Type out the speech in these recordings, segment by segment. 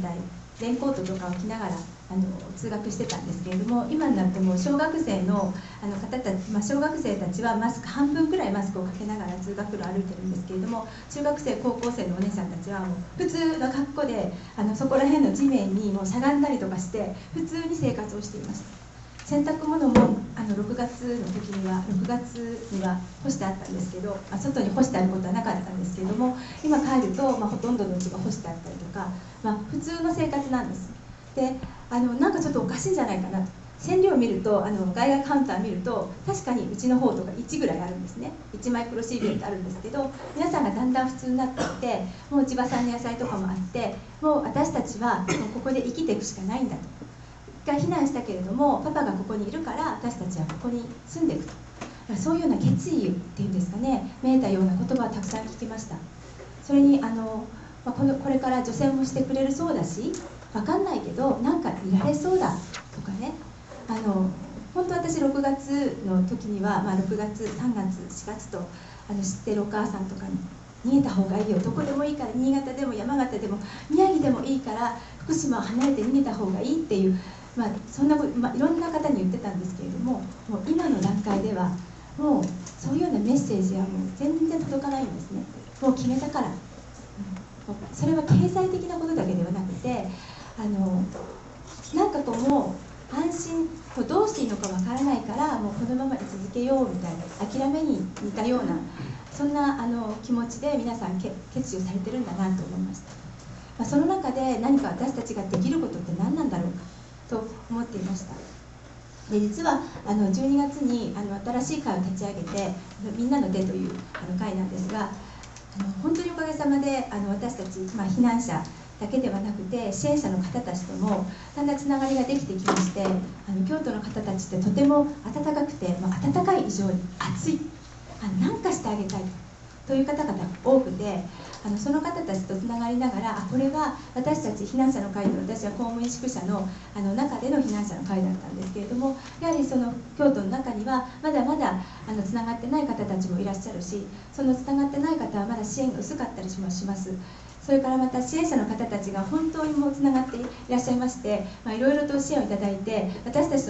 たいレインコートとかを着ながら通学してたんですけれども、今になっても小学生の方たち、小学生たちはマスク半分くらいマスクをかけながら通学路を歩いてるんですけれども、中学生高校生のお姉さんたちはもう普通の格好でそこら辺の地面にもうしゃがんだりとかして普通に生活をしていました。洗濯物も6月には干してあったんですけど、外に干してあることはなかったんですけれども、今帰るとほとんどのうちが干してあったりとか、普通の生活なんです。でなんかちょっとおかしいんじゃないかなと、線量を見ると外貨カウンター見ると確かにうちの方とか1ぐらいあるんですね。1マイクロシーベルトあるんですけど、皆さんがだんだん普通になってきて、もう地場産の野菜とかもあって、もう私たちはここで生きていくしかないんだと。一回避難したけれどもパパがここにいるから私たちはここに住んでいくと、そういうような決意っていうんですかね、見えたような言葉をたくさん聞きました。それにこれから除染もしてくれるそうだし、分かんないけどなんかいられそうだとかね、本当私6月の時には、6月3月4月と知ってるお母さんとかに逃げた方がいいよ、どこでもいいから、新潟でも山形でも宮城でもいいから福島を離れて逃げた方がいいっていう、そんなこと、いろんな方に言ってたんですけれども、もう今の段階ではもうそういうようなメッセージはもう全然届かないんですね。もう決めたから、それは経済的なことだけではなくて、なんかこうもう安心、どうしていいのかわからないから、もうこのまま続けようみたいな、諦めに似たようなそんな気持ちで皆さん決意をされてるんだなと思いました。その中で何か私たちができることって何なんだろうかと思っていました。で実は12月に新しい会を立ち上げて「みんなの手」という会なんですが、本当におかげさまで私たち、避難者だけではなくて支援者の方たちともだんだんつながりができてきまして、京都の方たちってとても温かくて、温かい以上に熱い、何かしてあげたいという方々が多くて、その方たちとつながりながら、これは私たち避難者の会と、私は公務員宿舎の中での避難者の会だったんですけれども、やはりその京都の中にはまだまだつながってない方たちもいらっしゃるし、そのつながってない方はまだ支援が薄かったりもします。それからまた支援者の方たちが本当にもうつながっていらっしゃいまして、いろいろと支援をいただいて、私たち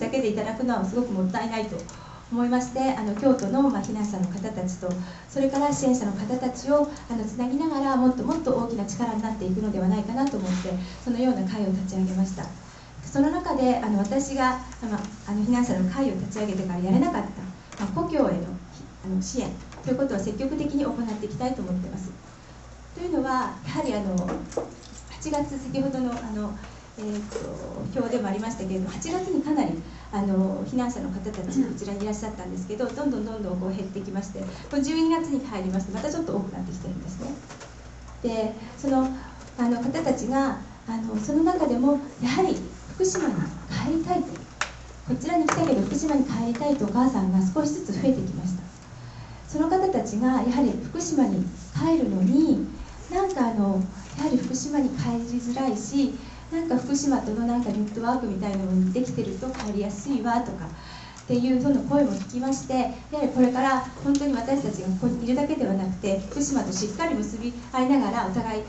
だけでいただくのはすごくもったいないと思いまして、京都の避難者の方たちと、それから支援者の方たちをつなぎながら、もっともっと大きな力になっていくのではないかなと思って、そのような会を立ち上げました。その中で私が避難者の会を立ち上げてからやれなかった、故郷への支援ということを積極的に行っていきたいと思っています。というのは、やはり8月、先ほどの表でもありましたけれども、8月にかなり避難者の方たち、こちらにいらっしゃったんですけど、どんどんこう減ってきまして、この12月に入りますと、またちょっと多くなってきてるんですね。で、その方たちがその中でも、やはり福島に帰りたいと、こちらに来たけど、福島に帰りたいとお母さんが少しずつ増えてきました。その方たちがやはり福島に帰るのに、なんかやはり福島に帰りづらいし、なんか福島とのなんかネットワークみたいなのにできてると帰りやすいわとかっていうその声も聞きまして、やはりこれから本当に私たちがここにいるだけではなくて、福島としっかり結び合いながら、お互い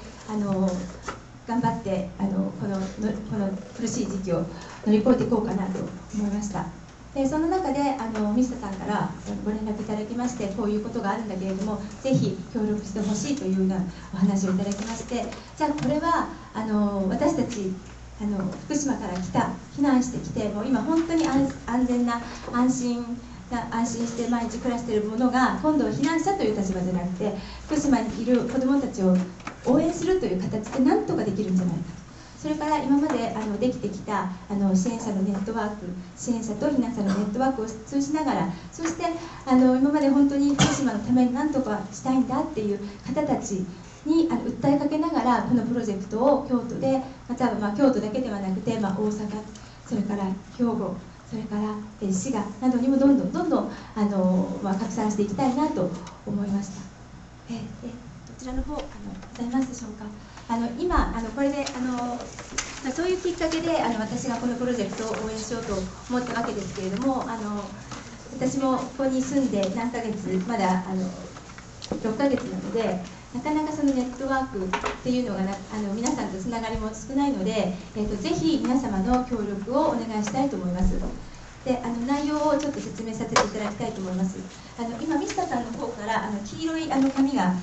頑張ってこの苦しい時期を乗り越えていこうかなと思いました。でその中で水田さんからご連絡いただきまして、こういうことがあるんだけれどもぜひ協力してほしいというようなお話をいただきまして、じゃあこれは私たち福島から来た、避難してきて、もう今本当に安全な安心して毎日暮らしているものが、今度は避難者という立場じゃなくて福島にいる子どもたちを応援するという形で何とかできるんじゃないかと。それから今までできてきた支援者のネットワーク、支援者と避難者のネットワークを通じながら、そして今まで本当に福島のために何とかしたいんだっていう方たちに訴えかけながら、このプロジェクトを京都で、または京都だけではなくて、大阪、それから兵庫、それから滋賀などにもどんどん拡散していきたいなと思いました。こちらの方ございますでしょうか。今これでそういうきっかけで私がこのプロジェクトを応援しようと思ったわけですけれども、私もここに住んで何ヶ月、まだ6ヶ月なので、なかなかそのネットワークっていうのが皆さんとつながりも少ないので、ぜひ皆様の協力をお願いしたいと思います。で、内容をちょっと説明させていただきたいと思います。今ミスタさんの方から黄色い紙が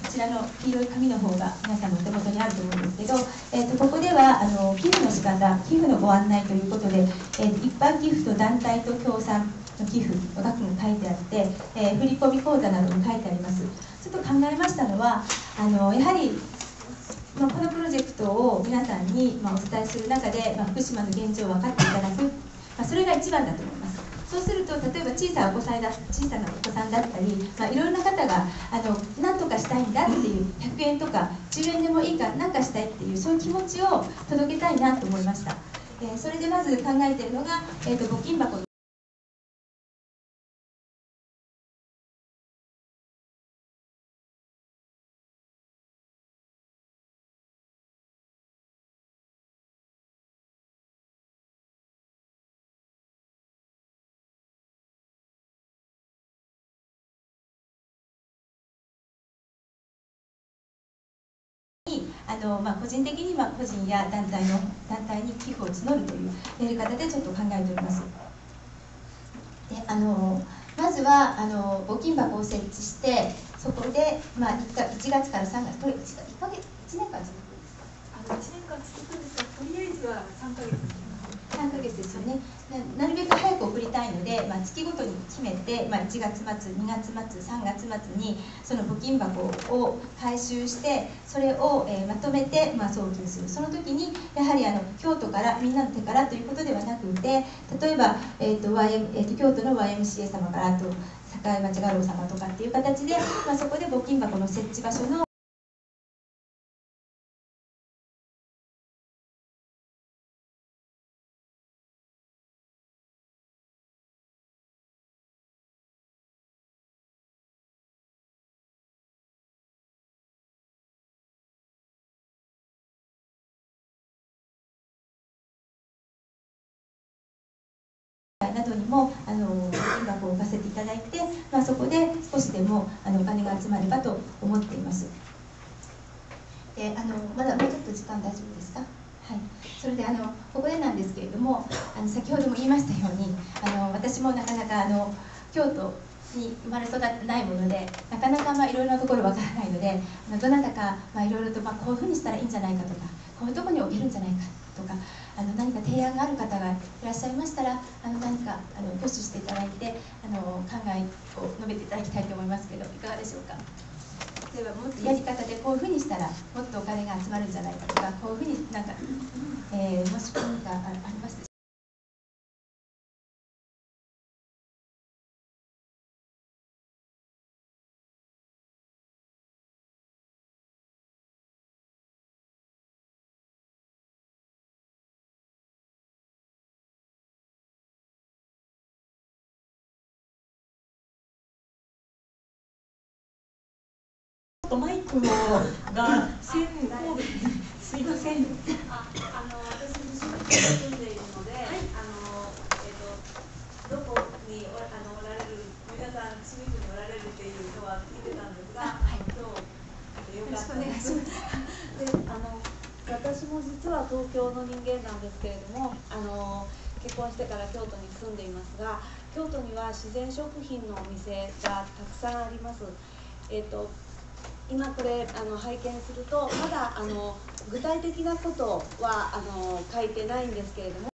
こちらの黄色い紙の方が皆さんのお手元にあると思うんですけど、ここでは寄付の仕方、寄付のご案内ということで、一般寄付と団体と協賛の寄付の額が書いてあって、振込口座なども書いてあります。ちょっと考えましたのはやはりこのプロジェクトを皆さんにお伝えする中で、福島の現状を分かっていただく、それが一番だと思います。そうすると例えば小さなお子さんだったり、いろいろな方が何とかしたいんだっていう100円とか10円でもいいから何かしたいっていう、そういう気持ちを届けたいなと思いました。それでまず考えているのが、募金箱。個人的には個人や団体に寄付を募るというやり方でちょっと考えております。でまずは募金箱を設置して、そこで、1月から3月、これ1年間続くんですか？1年間続くんですが、とりあえずは3ヶ月。3ヶ月ですよね。なるべく早く送りたいので、月ごとに決めて、1月末、2月末、3月末にその募金箱を回収して、それを、まとめて、送金する。その時にやはり京都から、みんなの手からということではなくて、例えば、京都の YMCA 様からと堺町画廊様とかっていう形で、そこで募金箱の設置場所のなどにも金額を置かせていただいて、そこで少しでもお金が集まればと思っています。でまだもうちょっと時間大丈夫ですか？はい、それでここでなんですけれども、先ほども言いましたように私もなかなか京都に生まれ育ってないもので、なかなかいろいろなところわからないので、どなたかいろいろとこういうふうにしたらいいんじゃないかとか、こういうとこに置けるんじゃないかとか、何か提案がある方がいらっしゃいましたら、何か挙手していただいて考えを述べていただきたいと思いますけど、いかがでしょうか？例えばもっとやり方でこういうふうにしたらもっとお金が集まるんじゃないかとか、こういうふうになんか、もし何かありました？マイクもが線をすいません。私自身住んでいるので、どこにおられる皆さん、清水におられるっていうのは聞いてたんですが、よろしくお願いします。私も実は東京の人間なんですけれども、結婚してから京都に住んでいますが、京都には自然食品のお店がたくさんあります。今これ拝見するとまだ具体的なことは書いてないんですけれども。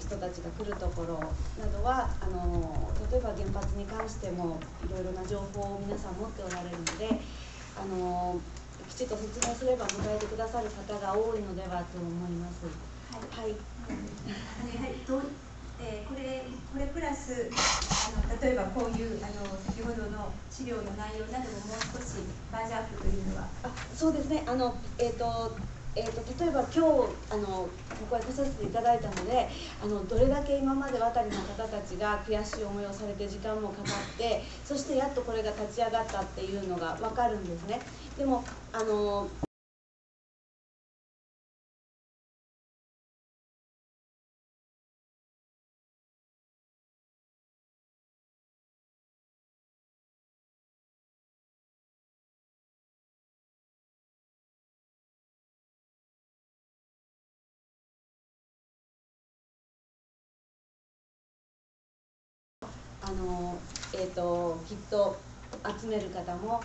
人たちが来るところなどは例えば原発に関してもいろいろな情報を皆さん持っておられるのできちっと説明すれば迎えてくださる方が多いのではと思います。はい、これプラス例えばこういう先ほどの資料の内容などももう少しバージョンアップというのは。そうですね。例えば今日ご案内させていただいたのでどれだけ今まで渡りの方たちが悔しい思いをされて時間もかかってそしてやっとこれが立ち上がったっていうのが分かるんですね。でもきっと集める方も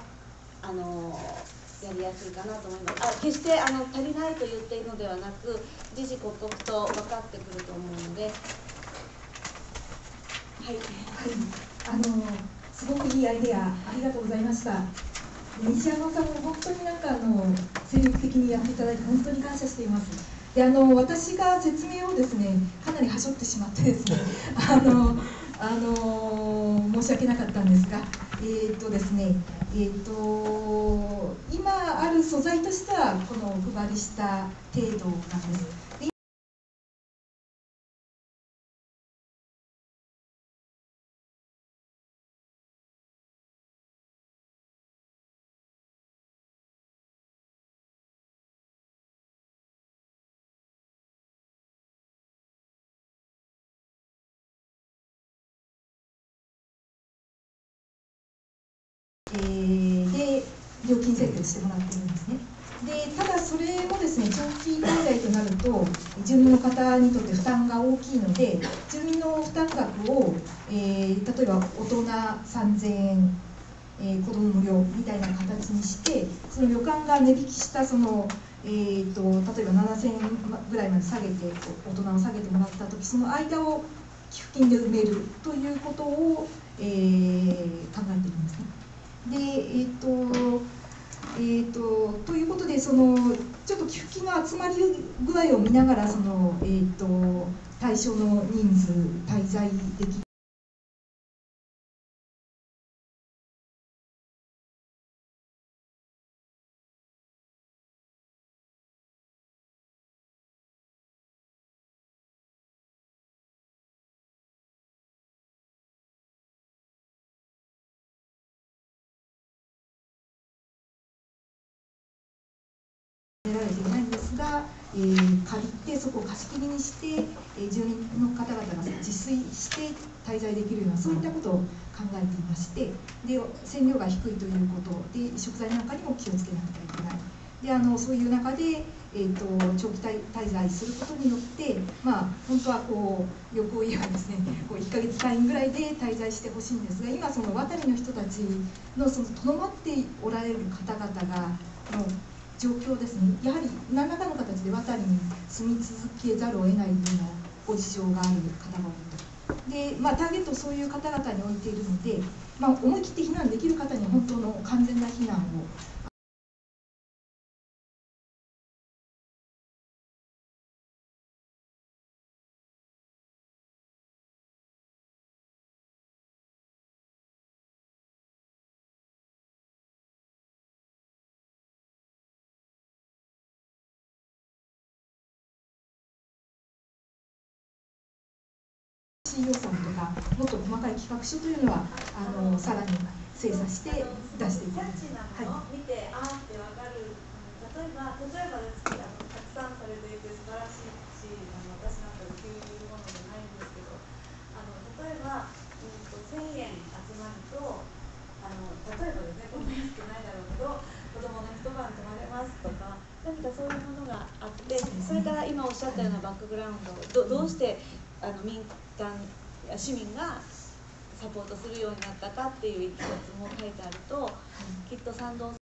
やりやすいかなと思います。決して足りないと言っているのではなく時々刻々と分かってくると思うので、はい、すごくいいアイデアありがとうございました。西山さんも本当に精力的にやっていただいて本当に感謝しています。で私が説明をですねかなりはしょってしまってですね申し訳なかったんですが、ですね、今ある素材としてはこのお配りした程度なんです。で料金設定してもらっているんですね。でただそれもですね長期滞在となると住民の方にとって負担が大きいので住民の負担額を、例えば大人3,000円、子ども無料みたいな形にしてその旅館が値引きした例えば7,000円ぐらいまで下げて大人を下げてもらった時その間を寄付金で埋めるということを、考えていますね。でということでちょっと寄付金の集まり具合を見ながら対象の人数滞在できる。ないんですが、借りてそこを貸し切りにして、住民の方々が自炊して滞在できるようなそういったことを考えていまして、で線量が低いということで食材なんかにも気をつけなければいけない。でそういう中で、長期滞在することによって、本当は旅行以外ですね1ヶ月単位ぐらいで滞在してほしいんですが、今その渡りの人たちのとどまっておられる方々が状況ですね、やはり何らかの形で渡りに住み続けざるを得ないようなご事情がある方が多いと。で、ターゲットをそういう方々に置いているので、思い切って避難できる方に本当の完全な避難を。予算とかもっと細かい企画書というのはさらに精査して出していきます。キャッチーなものを見て、あーって分かる。例えばですけどたくさんされていて素晴らしいし、私なんか受け入れるものじゃないんですけど、例えば、1,000円集まると例えばですね、こんな安くないだろうけど子どもの一晩泊まれますとか。何かそういうものがあって、それから今おっしゃったようなバックグラウンドをどうして民間や市民がサポートするようになったかっていう一節も書いてあると、きっと賛同する。